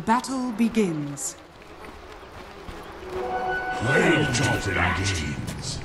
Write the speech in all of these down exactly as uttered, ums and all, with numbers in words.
The battle begins. Play to the games.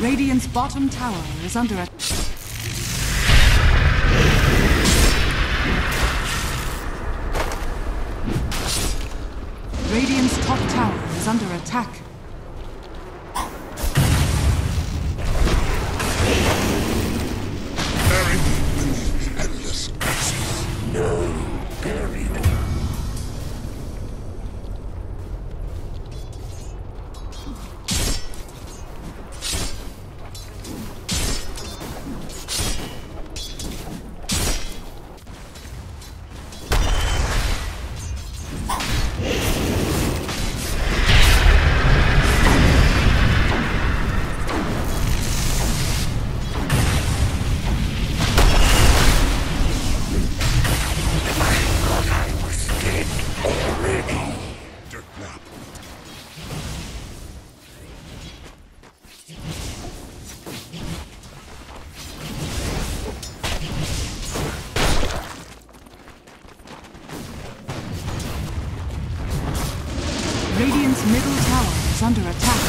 Radiant's bottom tower is under attack. Radiant's top tower is under attack. Buried beneath endless axes. No, buried. Radiant's middle tower is under attack.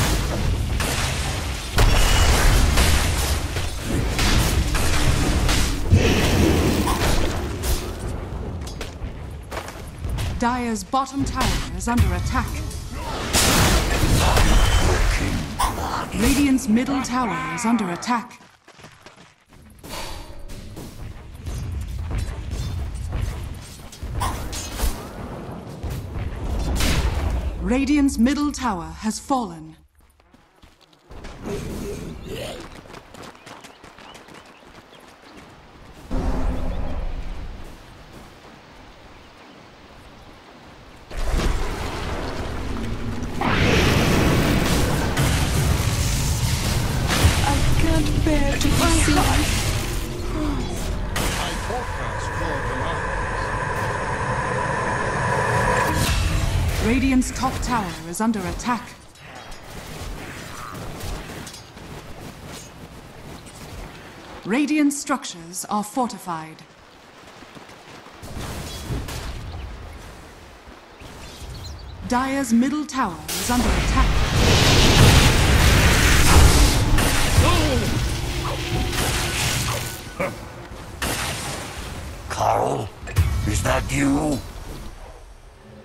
Dire's bottom tower is under attack. Radiant's middle tower is under attack. Radiant's middle tower has fallen. Radiant's top tower is under attack. Radiant structures are fortified. Dire's middle tower is under attack. Oh! Carl, is that you?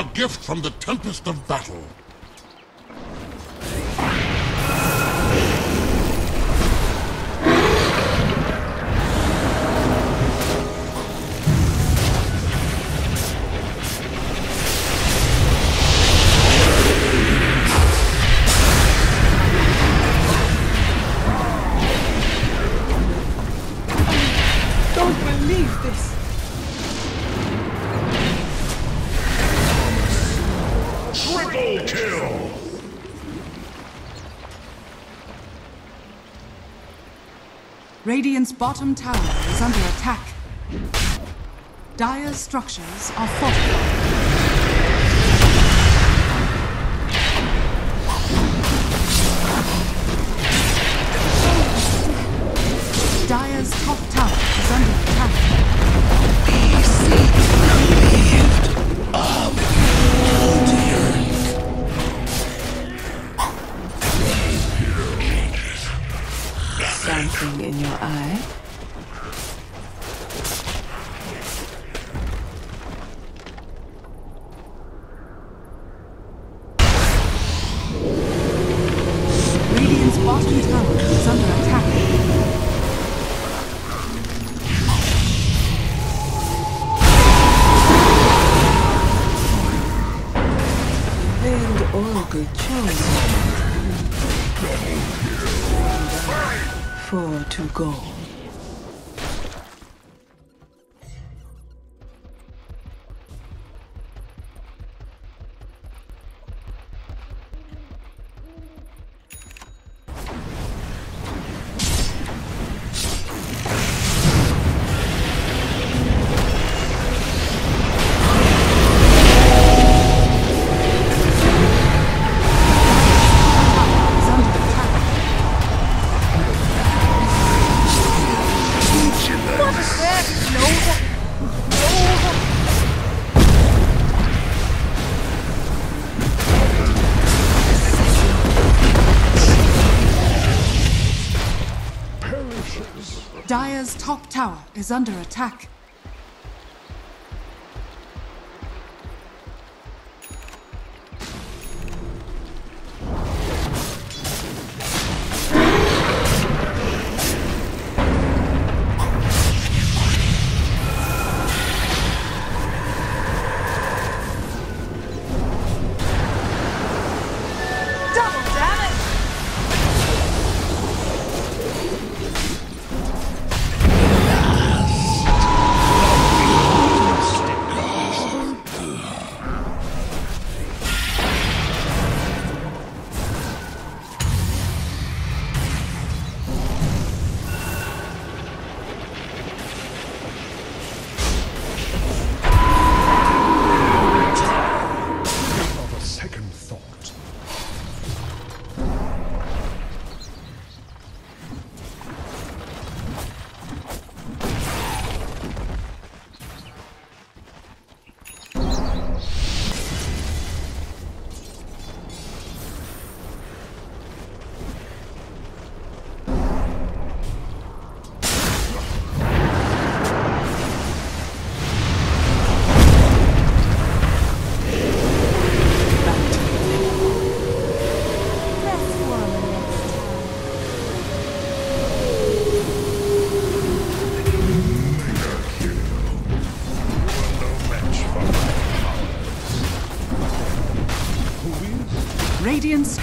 A gift from the tempest of battle. Radiant's bottom tower is under attack. Dire's structures are fortified. Dire's top tower is under attack. Be of Something in your eye? Radiant's bottom tower is under attack. And all good choice. Four to go. Dire's top tower is under attack. Radiance.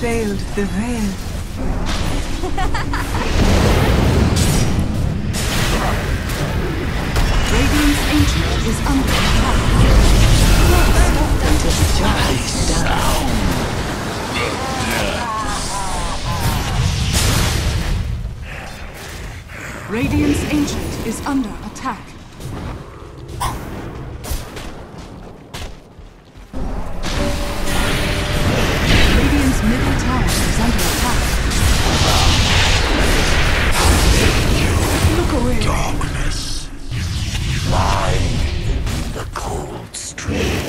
Failed the veil. Radiant's Ancient is under attack. Radiant's middle tower is under attack. Look away. Darkness lying in the cold stream.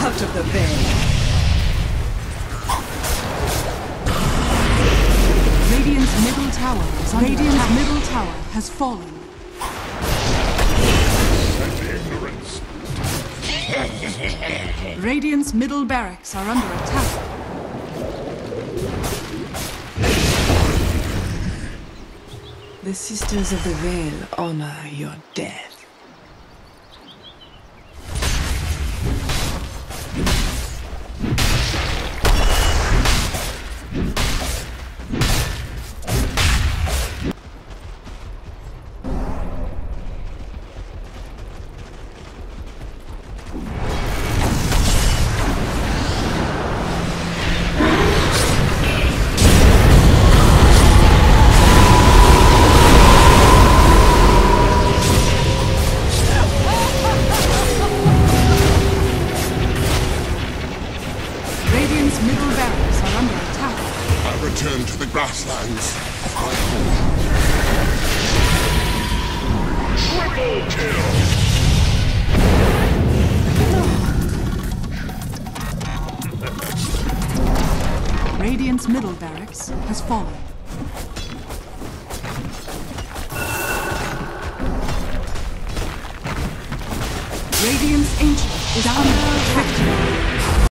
Out of the bay. Radiant's middle tower is under Radiant's attack. Middle tower has fallen. Ignorance. Radiant's middle barracks are under attack. The Sisters of the Veil honor your death. Return to the grasslands of my home. Triple kill! Radiant's middle barracks has fallen. Radiant's Ancient is under